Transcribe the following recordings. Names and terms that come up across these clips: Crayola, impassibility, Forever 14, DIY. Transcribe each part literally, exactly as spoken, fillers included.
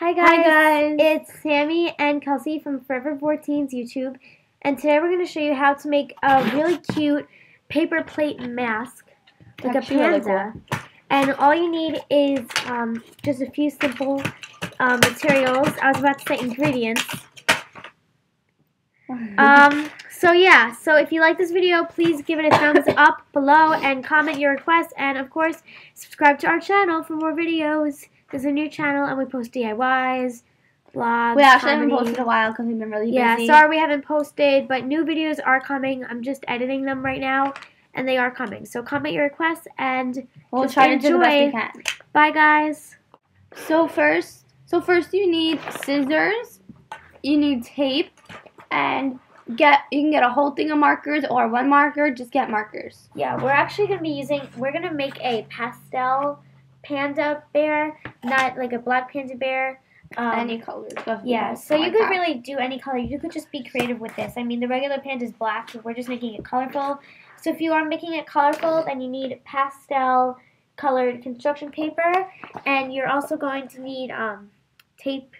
Hi guys. Hi guys, it's Sammy and Kelsey from Forever fourteen's YouTube, and today we're going to show you how to make a really cute paper plate mask, like a panda. Really cool. And all you need is um, just a few simple um, materials. I was about to say ingredients. um, so yeah, so if you like this video, please give it a thumbs up below and comment your request, and of course, subscribe to our channel for more videos. There's a new channel, and we post D I Ys, blogs, we actually comedy. haven't posted in a while because we've been really yeah, busy. Yeah, sorry we haven't posted, but new videos are coming. I'm just editing them right now, and they are coming. So comment your requests, and we'll just try enjoy. to do the best we can. Bye, guys. So first, so first you need scissors, you need tape, and get you can get a whole thing of markers or one marker. Just get markers. Yeah, we're actually gonna be using. We're gonna make a pastel panda bear, not like a black panda bear. Um, any color. Yeah, so you could really do any color. You could just be creative with this. I mean, the regular panda is black, but we're just making it colorful. So if you are making it colorful, then you need pastel colored construction paper, and you're also going to need um, tape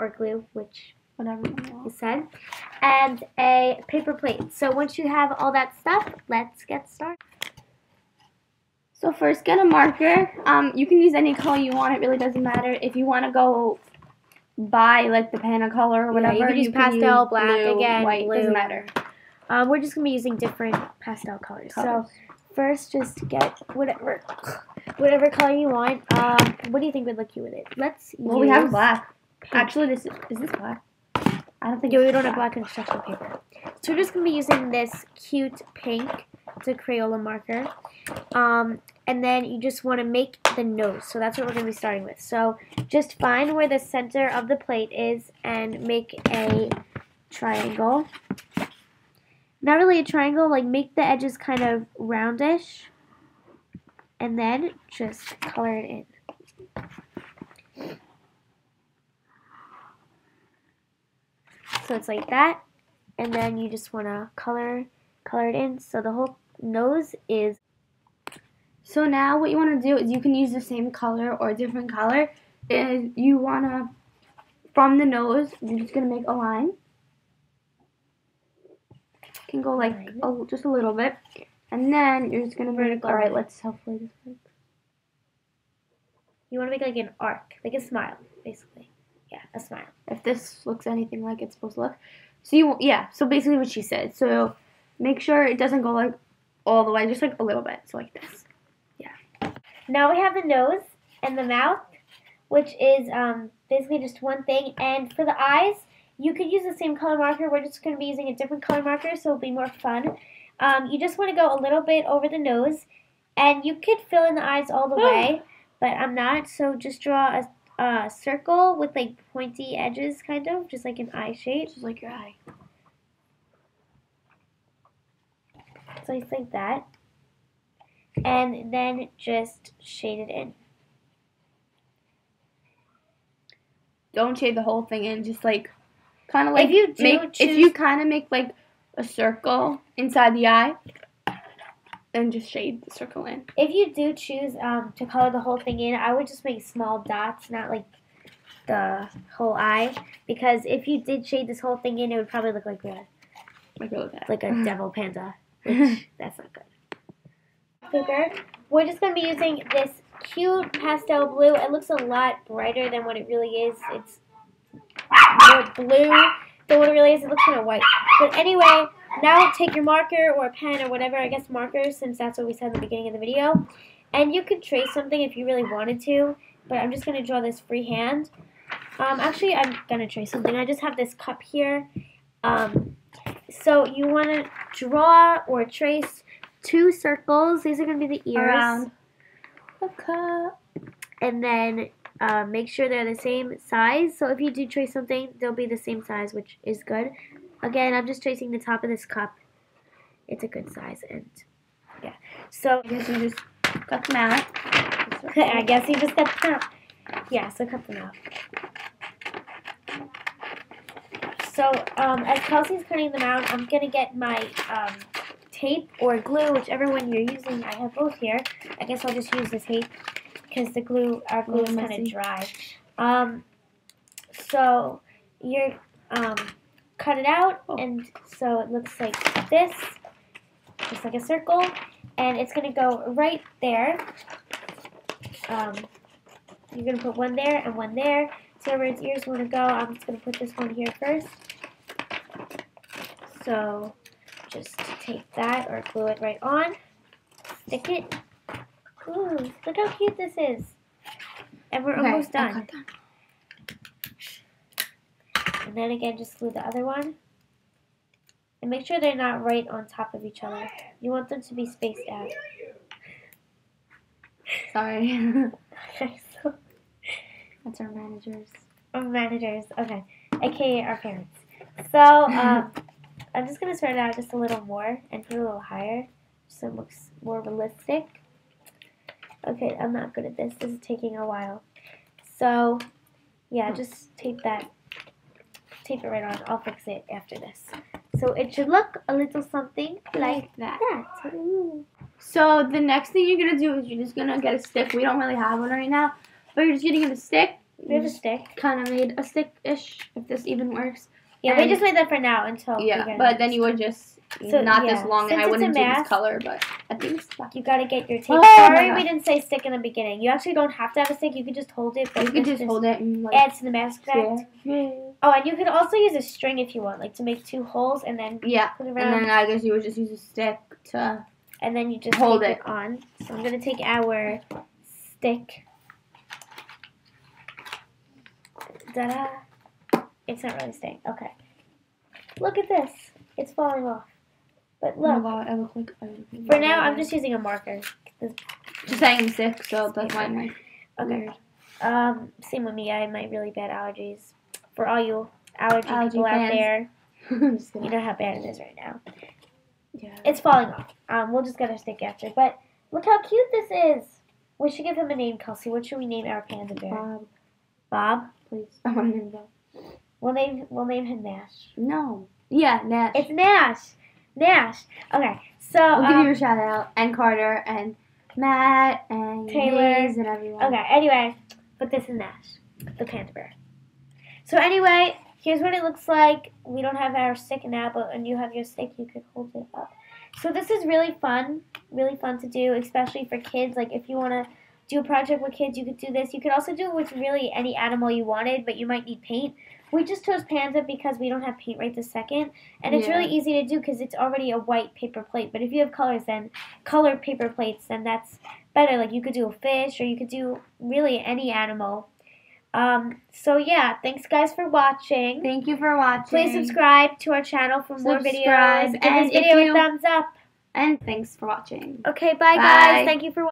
or glue, which whatever you said, and a paper plate. So once you have all that stuff, let's get started. So first, get a marker. Um, you can use any color you want. It really doesn't matter. If you want to go buy like the panna color or whatever, yeah, you can use you pastel, can use black, blue, again, white. Blue. Doesn't matter. Um, we're just gonna be using different pastel colors. colors. So first, just get whatever, whatever color you want. Um, what do you think would look cute with it? Let's. Well, use we have black. Pink. Actually, this is, is this black? I don't think. No, we don't black. have black construction paper. So we're just gonna be using this cute pink. It's a Crayola marker, um, and then you just want to make the nose, so that's what we're going to be starting with. So just find where the center of the plate is and make a triangle. Not really a triangle, like make the edges kind of roundish, and then just color it in. So it's like that, and then you just want to color color it in so the whole nose is. So now what you want to do is you can use the same color or a different color. Is you want to, from the nose, you're just going to make a line. You can go like a, just a little bit. And then you're just going to make, alright, let's hopefully this works. You want to make like an arc, like a smile, basically. Yeah, a smile. If this looks anything like it's supposed to look. So you, yeah, so basically what she said. So make sure it doesn't go like all the way, just like a little bit, so like this. Yeah. Now we have the nose and the mouth, which is um, basically just one thing. And for the eyes, you could use the same color marker. We're just going to be using a different color marker, so it'll be more fun. Um, you just want to go a little bit over the nose, and you could fill in the eyes all the way, but I'm not. So just draw a, a circle with like pointy edges, kind of, just like an eye shape. Just like your eye. So it's like that, and then just shade it in. Don't shade the whole thing in, just like kind of like if you do make, choose, if you kind of make like a circle inside the eye, then just shade the circle in. If you do choose um, to color the whole thing in, I would just make small dots, not like the whole eye, because if you did shade this whole thing in, it would probably look like a like a, like a devil panda. Which, that's not good. Bigger. We're just going to be using this cute pastel blue. It looks a lot brighter than what it really is. It's more blue than what it really is. It looks kind of white. But anyway, now take your marker or a pen or whatever, I guess markers, since that's what we said at the beginning of the video. And you could trace something if you really wanted to, but I'm just going to draw this freehand. Um, actually, I'm going to trace something. I just have this cup here. Um... So you want to draw or trace two circles. These are going to be the ears. Around the cup. And then uh, make sure they're the same size. So if you do trace something, they'll be the same size, which is good. Again, I'm just tracing the top of this cup. It's a good size. And yeah. So I guess you just cut them out. I guess you just cut them out. Yeah, so cut them out. So um, as Kelsey's cutting them out, I'm going to get my um, tape or glue, whichever one you're using. I have both here. I guess I'll just use the tape because the glue, our glue is kind of dry. Um, So you're um, cut it out, oh. and so it looks like this, just like a circle, and it's going to go right there. Um, you're going to put one there and one there. So where its ears want to go, I'm just going to put this one here first. So just take that or glue it right on, stick it. Ooh, look how cute this is. And we're okay, almost done. done. And then again, just glue the other one. And make sure they're not right on top of each other. You want them to be spaced out. Sorry. That's our managers. Our managers, okay. A K A our parents. So, um, I'm just going to spread it out just a little more and put it a little higher so it looks more realistic. Okay, I'm not good at this. This is taking a while. So, yeah, just tape that. Tape it right on. I'll fix it after this. So it should look a little something like that. that. So the next thing you're going to do is you're just going to get a stick. We don't really have one right now, but you're just going to get a stick. We have a stick. Kind of made a stick-ish, if this even works. Yeah, and we just made that for now until yeah, we get but then you would just... So, not yeah. this long, Since and I wouldn't do this color, but I think it's black. You gotta get your tape. Oh, Sorry, we didn't say stick in the beginning. You actually don't have to have a stick. You can just hold it. But you can just, just hold it and like, add to the mask effect. Yeah. Oh, and you could also use a string if you want, like to make two holes and then yeah. put it around. And then I guess you would just use a stick to. And then you just hold it. it on. So I'm gonna take our stick. Da da! It's not really staying. Okay. Look at this. It's falling off. But look, oh God, I look like I for now, I'm just using a marker. Just saying sick, so that's why I'm like, okay. Um, same with me, I have my really bad allergies. For all you allergy, allergy people fans. out there, you know how bad it is right now. Yeah. It's falling off. Um, we'll just get our stick after. But look how cute this is. We should give him a name, Kelsey. What should we name our panda bear? Bob. Bob? Please. I want to name Bob. We'll name, we'll name him Nash. No. Yeah, Nash. It's Nash. Nash. Okay, so we'll um, give you a shout out, and Carter, and Matt, and Taylor, Hayes and everyone. Okay, anyway, but this is Nash, the panda bear. So anyway, here's what it looks like. We don't have our stick now, but when you have your stick, you could hold it up. So this is really fun, really fun to do, especially for kids. Like if you want to do a project with kids, you could do this. You could also do it with really any animal you wanted, but you might need paint. We just chose panda because we don't have paint right this second, and it's yeah. really easy to do because it's already a white paper plate. But if you have colors, then colored paper plates, then that's better. Like you could do a fish, or you could do really any animal. Um, so yeah, thanks guys for watching. Thank you for watching. Please subscribe to our channel for subscribe. more videos. Give and this video you, a thumbs up. And thanks for watching. Okay, bye, bye. guys. Thank you for watching.